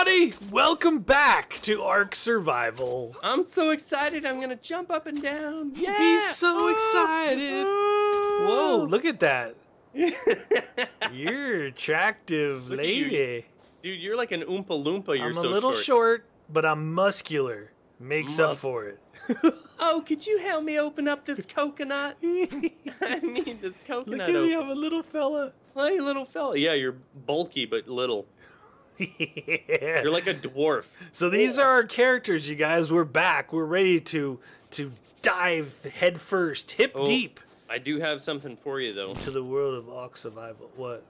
everybody! Welcome back to ARK Survival. I'm so excited, I'm gonna jump up and down. Yeah! He's so excited! Whoa, look at that. You're attractive look lady. You. Dude, you're like an Oompa Loompa, you're so short. I'm a little short, but I'm muscular. Makes up for it. Oh, could you help me open up this coconut? I need this coconut. Look at me, I'm a little fella. Hey, little fella. Yeah, you're bulky, but little. Yeah. You're like a dwarf. So these are our characters, you guys. We're back. We're ready to dive head first, hip deep. I do have something for you, though. To the world of ARK Survival. What?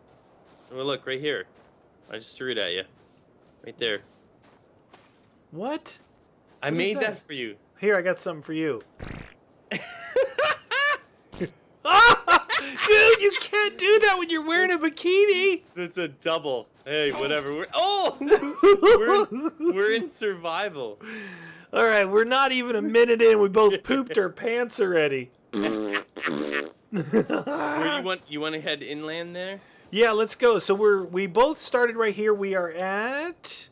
Oh, look, right here. I just threw it at you. Right there. What? I made that for you. Here, I got something for you. Oh, dude, you can't do that when you're wearing a bikini. It's a double. Hey, whatever. We're in survival. All right, we're not even a minute in. We both pooped our pants already. Where you want to head inland there? Yeah, let's go. So we both started right here. We are at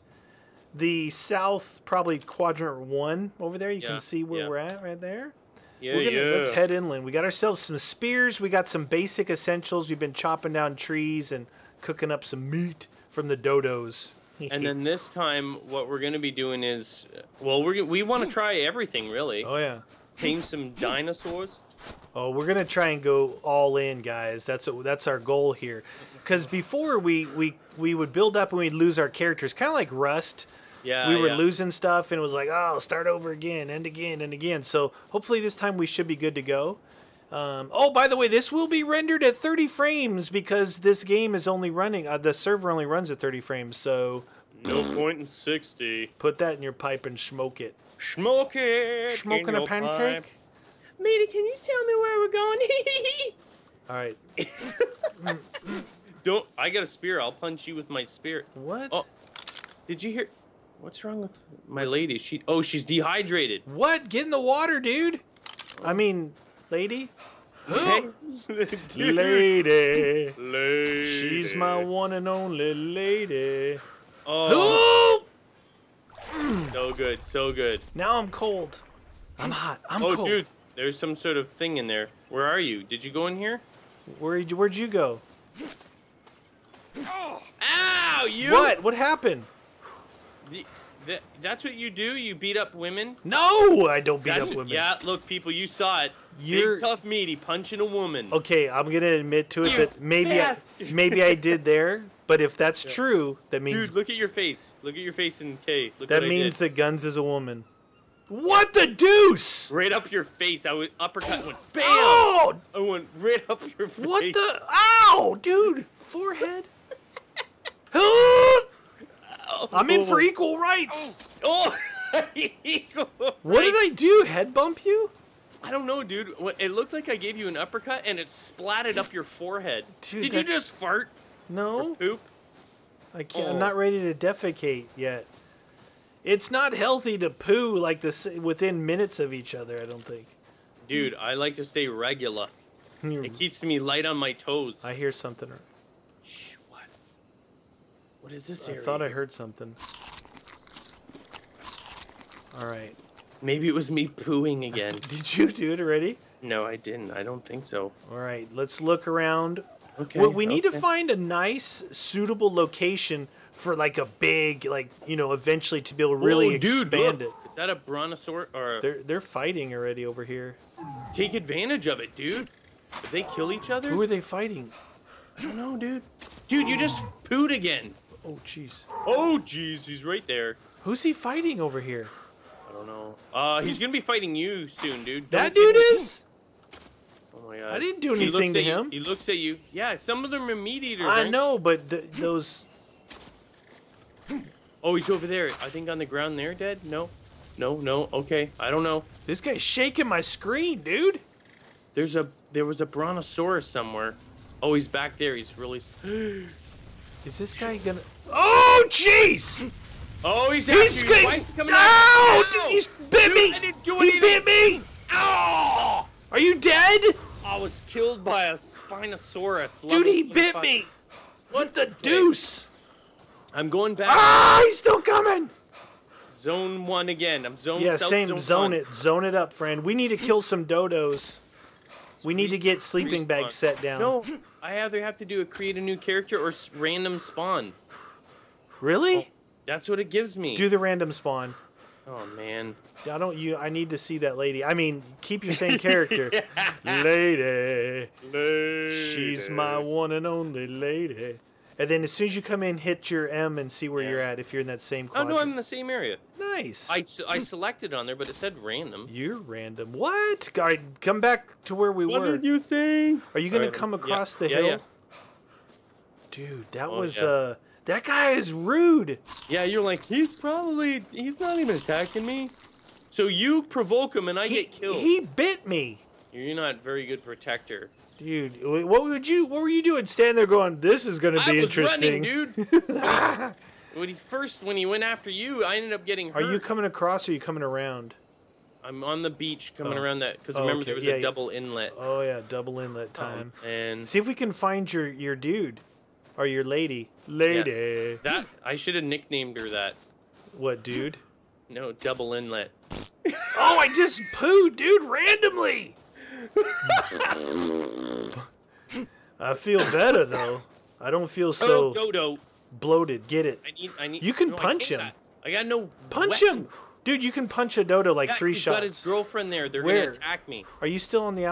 the south, probably quadrant 1 over there. You can see where we're at right there. Yeah, let's head inland. We got ourselves some spears. We got some basic essentials. We've been chopping down trees and cooking up some meat from the dodos. And then this time, what we're going to be doing is, well, we want to try everything, really. Oh, yeah. Tame some dinosaurs. Oh, we're going to try and go all in, guys. That's our goal here. Because before, we would build up and we'd lose our characters, kind of like Rust. Yeah, we were losing stuff, and it was like, oh, start over again, and again, and again. So hopefully this time we should be good to go. Oh, by the way, this will be rendered at 30 frames because this game is only running, the server only runs at 30 frames, so... No point in 60. Put that in your pipe and smoke it. Smoke it! Smoking a pancake? Pipe. Matey, can you tell me where we're going? All right. Don't, I got a spear. I'll punch you with my spear. What? Oh, did you hear... What's wrong with my lady? She's dehydrated. What? Get in the water, dude. I mean, lady. lady. She's my one and only lady. Oh. So good, so good. Now I'm cold. I'm hot. I'm cold. Oh, dude, there's some sort of thing in there. Where are you? Did you go in here? Where'd you go? Oh. Ow, you. What happened? That's what you do? You beat up women? No, I don't beat up women. Yeah, look, people, you saw it. Big, tough, meaty, punching a woman. Okay, I'm going to admit to it that maybe I did there, but if that's true, that means... Dude, look at your face. Look at your face in K. Look that means that Guns is a woman. What the deuce? Right up your face. I was uppercut. Went bam. Oh! I went right up your face. What the... Ow, dude. Forehead. I'm in for equal rights. Oh, what did I do? Head bump you? I don't know, dude. It looked like I gave you an uppercut, and it splatted up your forehead. Dude, did you just fart? No. Or poop? I can't. Oh. I'm not ready to defecate yet. It's not healthy to poo like this within minutes of each other. I don't think. Dude, I like to stay regular. It keeps me light on my toes. I hear something. What is this area? I thought I heard something. All right. Maybe it was me pooing again. Did you do it already? No, I didn't. I don't think so. All right. Let's look around. Okay. Well, we need to find a nice, suitable location for like a big, like, you know, eventually to be able to really expand it. Is that a brontosaurus? Or they're fighting already over here. Take advantage of it, dude. Did they kill each other? Who are they fighting? I don't know, dude. Dude, you just pooed again. Oh, jeez. Oh, jeez. He's right there. Who's he fighting over here? I don't know. He's going to be fighting you soon, dude. That dude is? Oh, my God. I didn't do anything to him. He looks at you. Yeah, some of them are meat eaters. I know, but those... Oh, he's over there. I think on the ground there, dead? No. No, no. Okay. I don't know. This guy's shaking my screen, dude. There was a brontosaurus somewhere. Oh, he's back there. He's really... Is this guy gonna... Oh, jeez! Oh, he's after you. Why is he coming out? Ow! Dude, he's bit me! I didn't do anything. He bit me! Ow! Are you dead? I was killed by a Spinosaurus. Dude, he bit me! What the deuce? I'm going back. Ah, he's still coming. Zone one again. I'm zone. Yeah, south, same. Zone it. Zone it up, friend. We need to kill some dodos. We need to get sleeping bags set down. No, I either have to do a create a new character or random spawn. Really? Oh, that's what it gives me. Do the random spawn. Oh man. I don't. I need to see that lady. I mean, keep your same character. Yeah. Lady. She's my one and only lady. And then as soon as you come in, hit your M and see where you're at if you're in that same quadrant. Oh, no, I'm in the same area. Nice. I selected on there, but it said random. You're random. What? All right, come back to where we were. What did you think? Are you going to come across the hill? Yeah. Dude, that was... Yeah. That guy is rude. Yeah, you're like, he's not even attacking me. So you provoke him and I get killed. He bit me. You're not a very good protector. Dude, what were you doing standing there going, this is going to be interesting? I was running, dude. When he went after you, I ended up getting hurt. Are you coming across or are you coming around? I'm on the beach coming around that, because remember there was a double inlet. Oh, yeah, double inlet time. And see if we can find your dude or your lady. Lady. Yeah. That I should have nicknamed her that. What, dude? No, double inlet. Oh, I just pooed, dude, randomly. I feel better though. I don't feel so bloated. Get it? I need. You can punch him. I got no punch him, dude. You can punch a dodo like 3 shots. Got his girlfriend there. They're gonna attack me. Are you still on the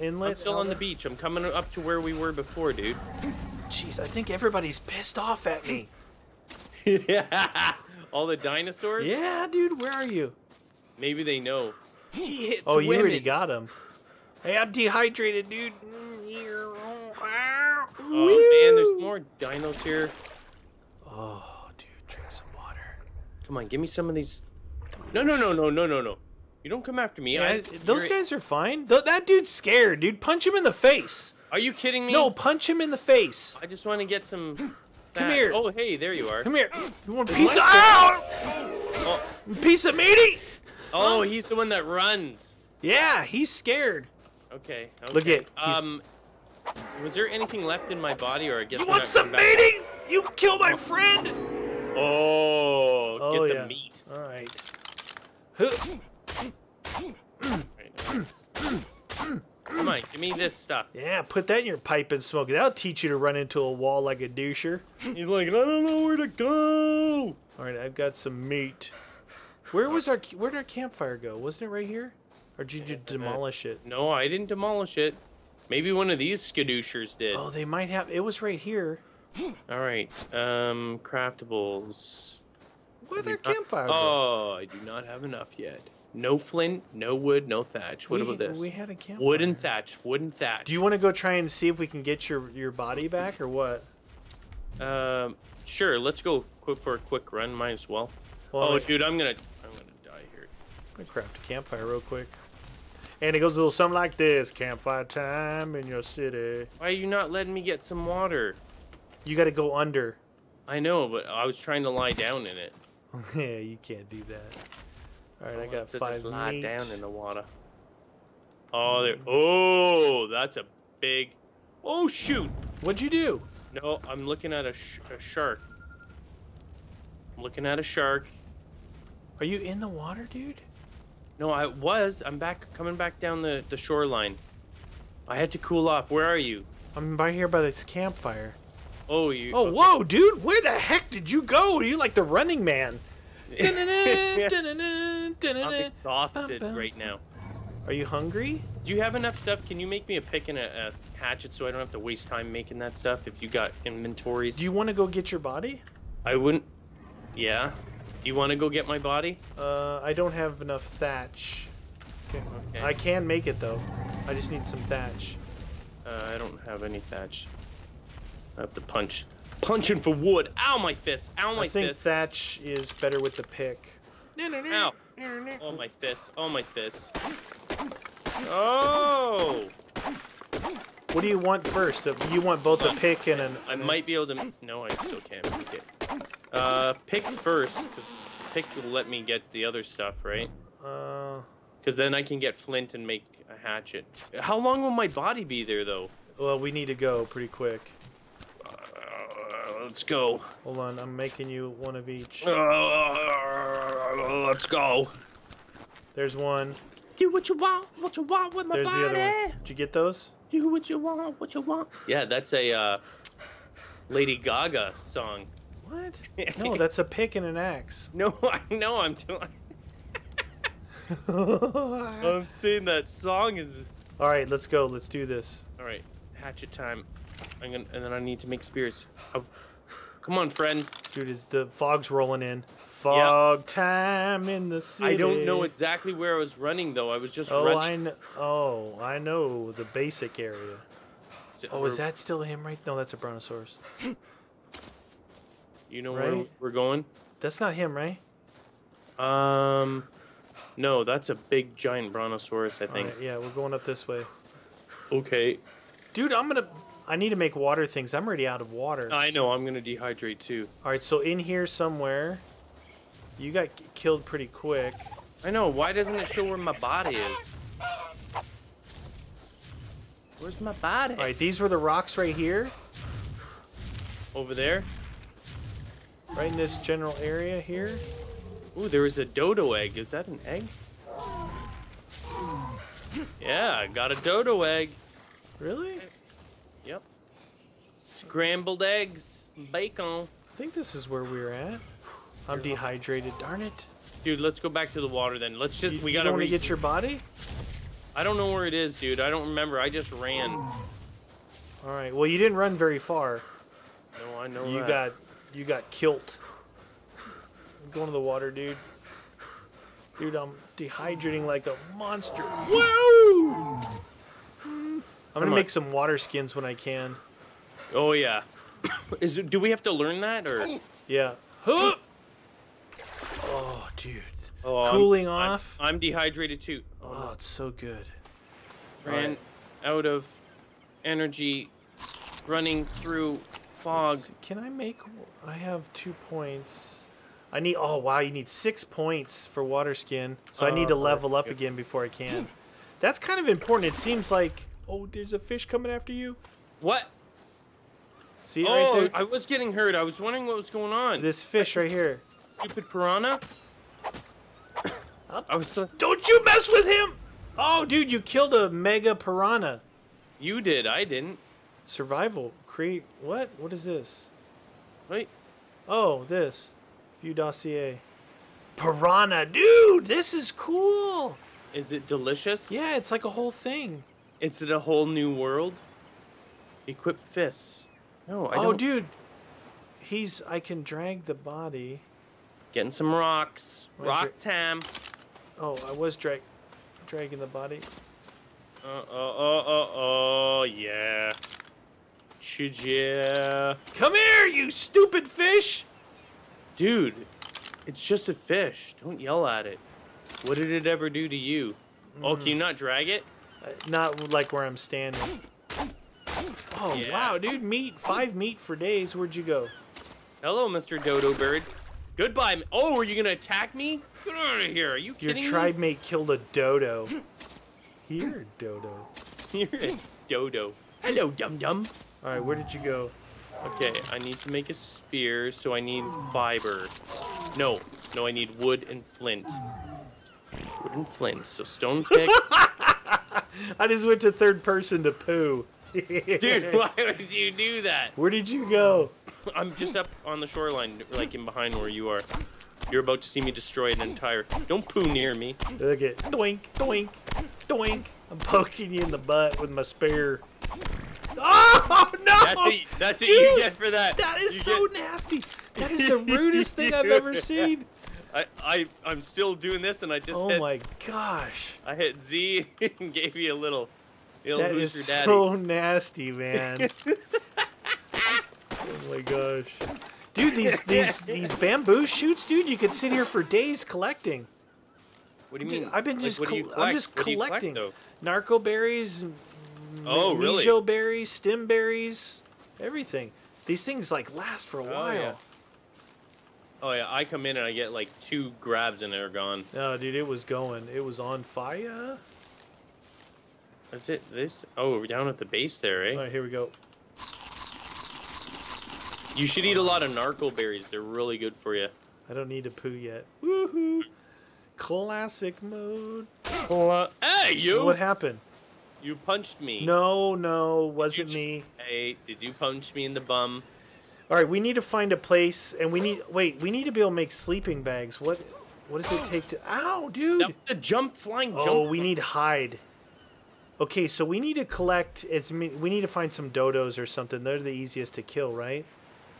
inlet? I'm still on the beach. I'm coming up to where we were before, dude. Jeez, I think everybody's pissed off at me. Yeah. All the dinosaurs. Yeah, dude. Where are you? Maybe they know. He hits women. You already got him. Hey, I'm dehydrated, dude. Oh, man, there's more dinos here. Oh, dude, drink some water. Come on, give me some of these. No. You don't come after me. Yeah, those guys are fine. That dude's scared, dude. Punch him in the face. Are you kidding me? No, punch him in the face. I just want to get some... Come here. Oh, hey, there you are. Come here. You want a piece of... Ow! Oh. Piece of meaty? Oh, he's the one that runs. Yeah, he's scared. Okay. Look at was there anything left in my body, or I guess? You want some meaty? You kill my friend. Oh, get the meat. All right. Come on, give me this stuff. Yeah, put that in your pipe and smoke it. That'll teach you to run into a wall like a doucher. You're like, I don't know where to go. All right, I've got some meat. Where did our campfire go? Wasn't it right here? Or did you demolish it? No, I didn't demolish it. Maybe one of these skadooshers did. Oh, they might have. It was right here. All right. Craftables. Where'd our campfire go? Oh, I do not have enough yet. No flint, no wood, no thatch. What about this? We had a campfire. Wooden thatch, wooden thatch. Do you want to go try and see if we can get your body back or what? Sure. Let's go for a quick run. Might as well. Oh, dude, I'm gonna die here. I'm gonna craft a campfire real quick. And it goes a little something like this. Campfire time in your city. Why are you not letting me get some water? You got to go under. I know, but I was trying to lie down in it. Yeah, you can't do that. All right, I got 5 minutes. Just lie down in the water. Oh, there. Oh, that's a big. Oh, shoot. What'd you do? No, I'm looking at a shark. I'm looking at a shark. Are you in the water, dude? No, I was. I'm coming back down the shoreline. I had to cool off. Where are you? I'm right here by this campfire. Oh, you... Oh, okay. Whoa, dude! Where the heck did you go? You're like the Running Man. I'm exhausted right now. Are you hungry? Do you have enough stuff? Can you make me a pick and a hatchet so I don't have to waste time making that stuff if you got inventories? Do you want to go get your body? I wouldn't... Yeah? Do you want to go get my body? I don't have enough thatch. Okay. I can make it, though. I just need some thatch. I don't have any thatch. I have to punch. Punching for wood. Ow, my fist. Ow, my fist. I think thatch is better with the pick. Ow. Oh, my fist. Oh, my fist. Oh! What do you want first? You want both a pick and an... I might be able to... No, I still can't make it. Pick first, because pick will let me get the other stuff, right? Because then I can get flint and make a hatchet. How long will my body be there, though? Well, we need to go pretty quick. Let's go. Hold on, I'm making you one of each. Let's go. There's one. Do what you want with my There's body. The other one. Did you get those? Do what you want. Yeah, that's a Lady Gaga song. What? No, that's a pick and an axe. No, I know I'm doing. I'm saying that song is. All right, let's go. Let's do this. All right, hatchet time. I'm gonna, and then I need to make spears. Oh. Come on, friend. Dude, is the fog's rolling in. Fog time in the city. I don't know exactly where I was running, though. I was just running. I know the basic area. Is that still him right? No, that's a brontosaurus. You know where we're going? That's not him, right? No, that's a big, giant brontosaurus, I think. Right, yeah, we're going up this way. Okay. Dude, I'm gonna... I need to make water things. I'm already out of water. I know. I'm going to dehydrate, too. All right, so in here somewhere, you got killed pretty quick. I know. Why doesn't it show where my body is? Where's my body? All right, these were the rocks right here. Over there? Right in this general area here. Ooh, there was a dodo egg. Is that an egg? Yeah, I got a dodo egg. Really? Yep. Scrambled eggs, bacon. I think this is where we're at. I'm dehydrated, darn it. Dude, let's go back to the water then. Let's just, we gotta reach. You get your body? I don't know where it is, dude. I don't remember. I just ran. All right. Well, you didn't run very far. No, I know that. You got kilt. I'm going to the water, dude. Dude, I'm dehydrating like a monster. Whoa! I'm gonna make some water skins when I can. Oh yeah, do we have to learn that or? Yeah. Huh! Oh dude, cooling off. I'm dehydrated too. Oh, it's so good. Ran out of energy, running through fog. Can I make? I have 2 points. I need. Oh wow, you need 6 points for water skin. So I need to level up again before I can. That's kind of important. It seems like. Oh, there's a fish coming after you. What? See it right there? I was getting hurt. I was wondering what was going on. This fish right here. Stupid piranha. I was like, don't you mess with him! Oh, dude, you killed a mega piranha. You did. I didn't. Survival. Create. What? What is this? Wait. Oh, this. View dossier. Piranha. Dude, this is cool. Is it delicious? Yeah, it's like a whole thing. Is it a whole new world? Equip fists. No, I don't. Oh, dude. He's... I can drag the body. Getting some rocks. Rock time. Oh, I was dragging the body. Yeah. Chujia. Come here, you stupid fish! Dude, it's just a fish. Don't yell at it. What did it ever do to you? Oh, can you not drag it? Not like where I'm standing. Oh, yeah. Wow, dude. Meat. 5 meat for days. Where'd you go? Hello, Mr. Dodo Bird. Goodbye. Oh, are you going to attack me? Get out of here. Are you kidding me? Your tribe mate killed a dodo. Here, dodo. You're a dodo. Hello, dum-dum. All right, where did you go? Okay, I need to make a spear, so I need fiber. No, I need wood and flint. Wood and flint. So stone pick. I just went to third person to poo. Dude, why would you do that? Where did you go? I'm just up on the shoreline, like in behind where you are. You're about to see me destroy an entire... Don't poo near me. Look at... Doink, doink, doink. I'm poking you in the butt with my spear. Oh, no! That's what you get for that. That is so nasty. That is the rudest thing I've ever seen. I'm still doing this, and I just hit... Oh, my gosh. I hit Z and gave you a little... That is so nasty, man. Oh, my gosh. Dude, these bamboo shoots, dude, you could sit here for days collecting. What do you mean? I've been just... I'm just collecting. Narco berries. Oh, really? Mijo berries, stem berries, everything. These things, like, last for a while. Yeah. Oh, yeah, I come in and I get, like, 2 grabs and they're gone. No, dude, it was going. It was on fire. That's it. This... Oh, we're down at the base there, eh? All right, here we go. You should eat a lot of narco berries. They're really good for you. I don't need to poo yet. Woohoo! Classic mode. Hey, you! What happened? You punched me. No, no, wasn't me. Hey, did you punch me in the bum? All right, we need to find a place, and we need... Wait, we need to be able to make sleeping bags. What does it take to... Ow, dude! That was a jump, flying jump. Oh, we need hide. Okay, so we need to collect... We need to find some dodos or something. They're the easiest to kill, right?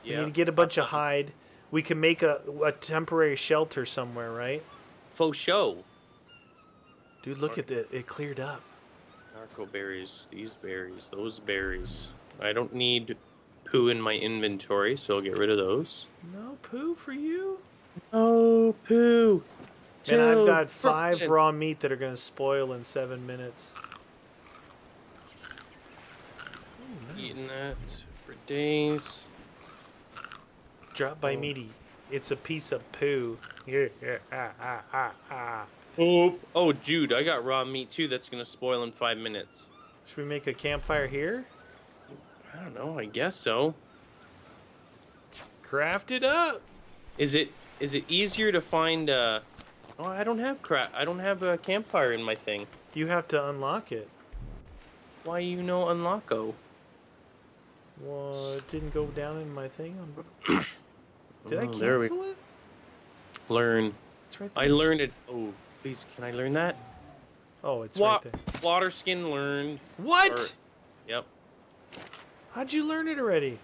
Yeah. We need to get a bunch of hide. We can make a temporary shelter somewhere, right? Faux show. Dude, look at that. It cleared up. Narco berries, these berries, those berries. I don't need poo in my inventory, so I'll get rid of those. No poo for you? No poo. And I've got 5 raw meat that are going to spoil in 7 minutes. Oh, nice. Eating that for days. Drop by meaty. It's a piece of poo. Oh, dude, I got raw meat, too. That's going to spoil in 5 minutes. Should we make a campfire here? I don't know. I guess so. Craft it up. Is it easier to find... Oh, I don't have a campfire in my thing. You have to unlock it. Why you no unlocko? Well, it didn't go down in my thing. Did I cancel it? Learn. It's right there. I learned it. Oh, please, can I learn that? Oh, it's right there. Water skin learned. What? Or, yep. How'd you learn it already?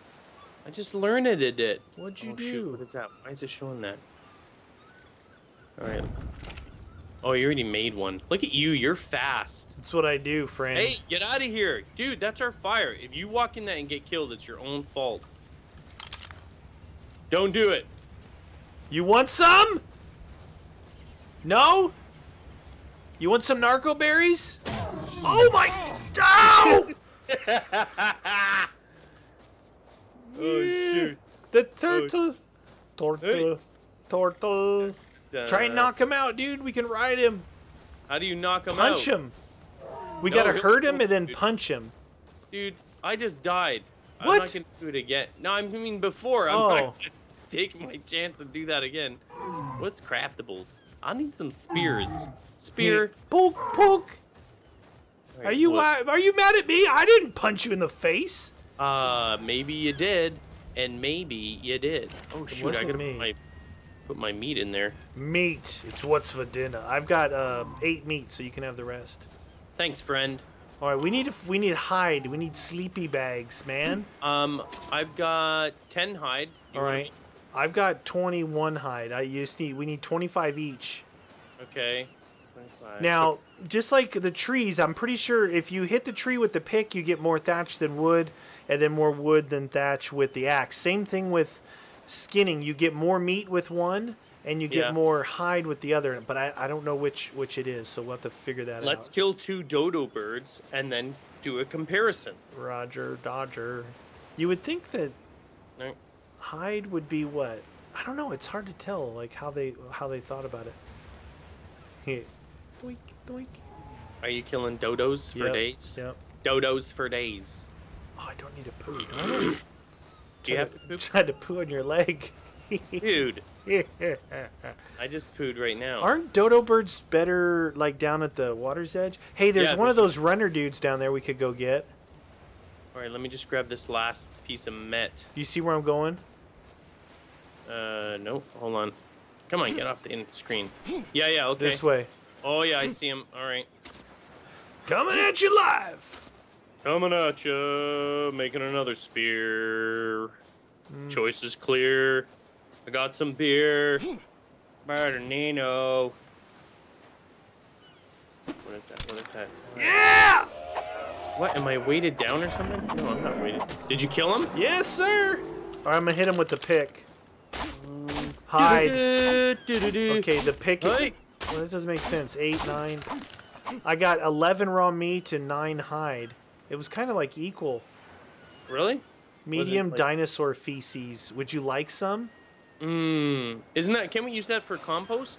I just learned it. What'd you do? Shoot, what is that? Why is it showing that? All right. Oh, you already made one. Look at you. You're fast. That's what I do, friend. Hey, get out of here. Dude, that's our fire. If you walk in that and get killed, it's your own fault. Don't do it. You want some? No? You want some narco berries? Oh, my... Ow! Oh, shoot. The turtle. Turtle. Turtle. Try and knock him out, dude. We can ride him. How do you knock him out? Punch him. We gotta hurt him and then punch him. Dude, I just died. What? I'm not gonna do it again. No, I mean before. I'm not gonna take my chance and do that again. What's craftables? I need some spears. Spear. Poke, poke. Right, are you mad at me? I didn't punch you in the face. Maybe you did, and maybe you did. Oh shoot! I gotta put my meat in there. Meat. It's what's for dinner. I've got 8 meat, so you can have the rest. Thanks, friend. All right, we need hide. We need sleepy bags, man. I've got 10 hide. All right, I've got 21 hide. We need 25 each. Okay. Now, just like the trees, I'm pretty sure if you hit the tree with the pick, you get more thatch than wood, and then more wood than thatch with the axe. Same thing with skinning. You get more meat with one, and you get more hide with the other. But I don't know which it is, so we'll have to figure that out. Let's kill 2 dodo birds and then do a comparison. Roger, Dodger. You would think that hide would be what? I don't know. It's hard to tell, like how they thought about it. Doink, doink. Are you killing dodos for days? Yep. Dodos for days. Oh, I don't need to poo. Do you have to poo? Tried to poo on your leg. Dude. I just pooed right now. Aren't dodo birds better, like, down at the water's edge? Hey, there's one of those runner dudes down there we could go get. All right, let me just grab this last piece of met. You see where I'm going? Nope. Hold on. Come on, get off the screen. Yeah, yeah, okay. This way. Oh, yeah, I see him. All right. Coming at you live. Coming at you. Making another spear. Choice is clear. I got some beer. Bernardino. What is that? What is that? Yeah! What? Am I weighted down or something? No, I'm not weighted. Did you kill him? Yes, sir. All right, I'm going to hide him with the pick. Hide. Okay, the pick. Hey. Well, that doesn't make sense. 8, 9. I got 11 raw meat and 9 hide. It was kind of like equal. Really? Medium dinosaur feces. Would you like some? Mmm. Isn't that? Can we use that for compost?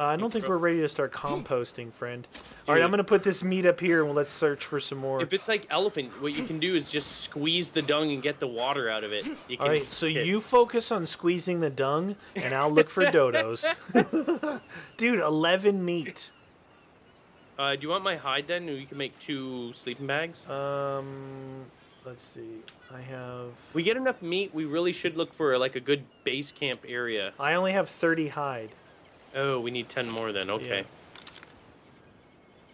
I don't think we're ready to start composting, friend. All right, I'm going to put this meat up here, and let's search for some more. If it's like elephant, what you can do is just squeeze the dung and get the water out of it. You can you focus on squeezing the dung, and I'll look for dodos. Dude, 11 meat. Do you want my hide, then? You can make 2 sleeping bags. Let's see. I have... We get enough meat, we really should look for, like, a good base camp area. I only have 30 hide. Oh, we need 10 more then. Okay.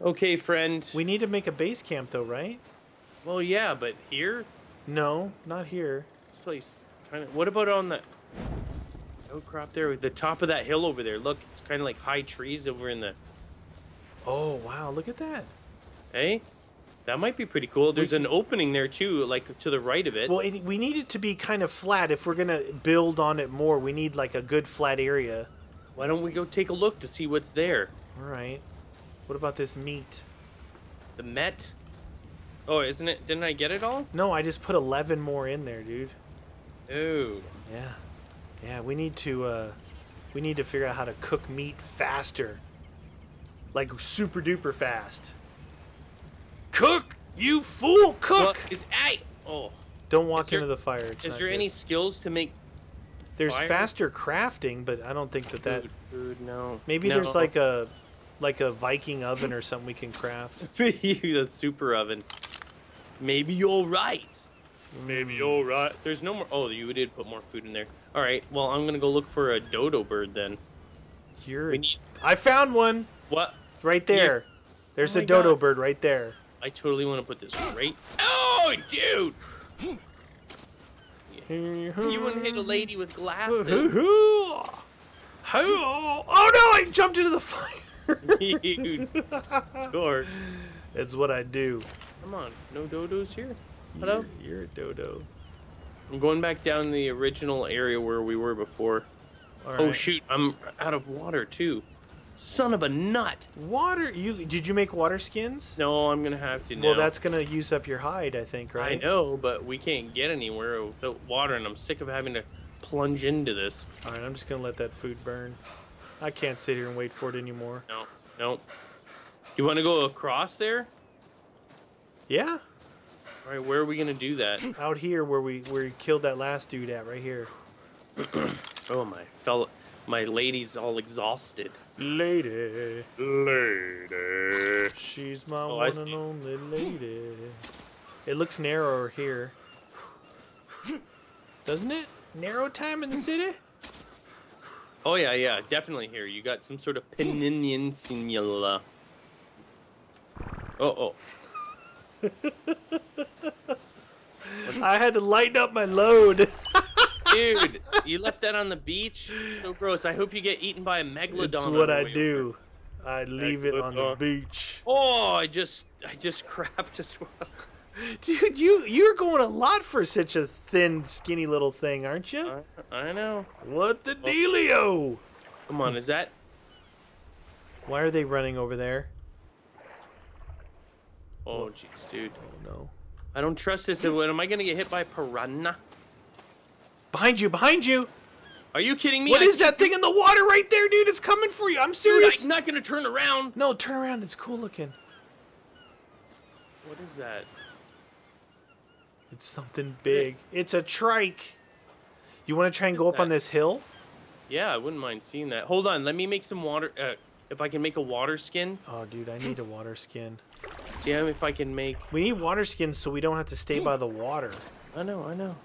Yeah. Okay, friend. We need to make a base camp though, right? Well, yeah, but here? No, not here. This place kind of... What about on the... Oh, crop there. The top of that hill over there. Look, it's kind of like high trees over in the... Oh, wow. Look at that. Hey? That might be pretty cool. There's an opening there, too, like, to the right of it. Well, we need it to be kind of flat. If we're going to build on it more, we need, like, a good flat area. Why don't we go take a look to see what's there? All right. What about this meat? The met? Oh, isn't it? Didn't I get it all? No, I just put 11 more in there, dude. Ooh. Yeah. Yeah, we need to figure out how to cook meat faster. Like super duper fast. Cook, you fool! Cook! Well, don't walk into the fire. Is there any skills to make... There's faster crafting, but I don't think that Food, no. Maybe there's like a Viking oven or something we can craft. The super oven. Maybe you're right. Maybe you're right. There's no more... Oh, you did put more food in there. All right, well, I'm going to go look for a dodo bird then. I found one! What? Right there. Yes. There's a dodo bird right there. I totally want to put this right... Oh, dude! You wouldn't hit a lady with glasses. Oh no! I jumped into the fire. You dork. That's what I do. Come on, no dodos here. Hello. You're a dodo. I'm going back down the original area where we were before. All right. Oh shoot! I'm out of water too. Son of a nut. Water? Did you make water skins? No, I'm gonna have to now. Well, that's gonna use up your hide, I think, right? I know, but we can't get anywhere without water, and I'm sick of having to plunge into this. All right, I'm just gonna let that food burn. I can't sit here and wait for it anymore. No, no. You want to go across there? Yeah. All right, where are we gonna do that? Out here, where we killed that last dude at, right here. Oh my fella. My lady's all exhausted. Lady. Lady. She's my one and only lady. It looks narrower here. Doesn't it? Narrow time in the city? Oh, yeah, yeah. Definitely here. You got some sort of peninsula. Oh, oh. I had to lighten up my load. Dude, you left that on the beach? So gross. I hope you get eaten by a megalodon. That's what I do. Over. I leave it on the beach. Oh, I just crapped as well. Dude, you're going a lot for such a thin, skinny little thing, aren't you? I know. What the dealio? Come on, is that... Why are they running over there? Oh, jeez, dude. Oh, no. I don't trust this. Am I going to get hit by a piranha? Behind you, behind you! Are you kidding me? What is that thing in the water right there, dude? It's coming for you. I'm serious. Dude, I'm not gonna turn around. No, turn around. It's cool looking. What is that? It's something big. It's a trike. You want to try and go up on this hill? Yeah, I wouldn't mind seeing that. Hold on, let me make some water. If I can make a water skin. Oh, dude, I need a water skin. See if I can make... We need water skins so we don't have to stay by the water. I know, I know.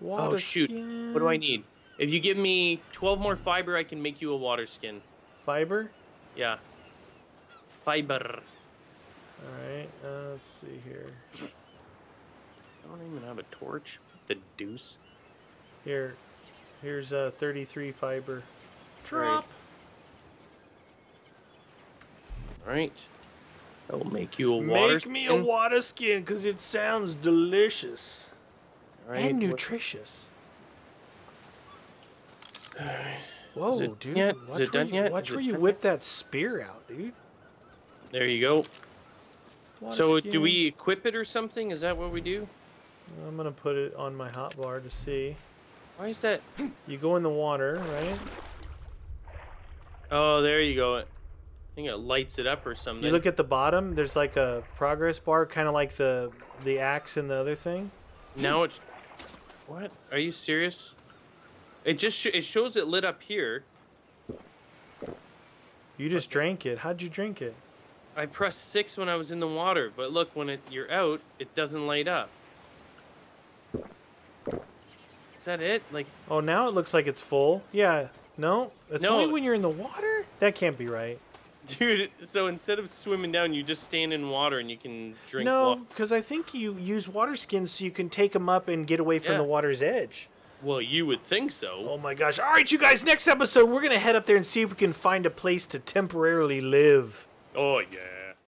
Water skin. What do I need? If you give me 12 more fiber, I can make you a water skin. Fiber? Yeah. Fiber. All right. Let's see here. I don't even have a torch. The deuce. Here. Here's 33 fiber. Drop. All right. I'll make you a water skin. Make me a water skin because it sounds delicious. Right. And nutritious. Whoa, dude. Is it done yet? Watch where you whip that spear out, dude. There you go. So do we equip it or something? Is that what we do? I'm going to put it on my hotbar to see. Why is that? You go in the water, right? Oh, there you go. I think it lights it up or something. You look at the bottom, there's like a progress bar, kind of like the axe and the other thing. Now it's... What? Are you serious? It just it shows it lit up here. You just drank it. How'd you drink it? I pressed 6 when I was in the water, but look, when you're out, it doesn't light up. Is that it? Like... Oh, now it looks like it's full. Yeah. No? It's only when you're in the water? That can't be right. Dude, so instead of swimming down, you just stand in water and you can drink water. No, because I think you use water skins so you can take them up and get away from the water's edge. Well, you would think so. Oh, my gosh. All right, you guys, next episode, we're going to head up there and see if we can find a place to temporarily live. Oh, yeah.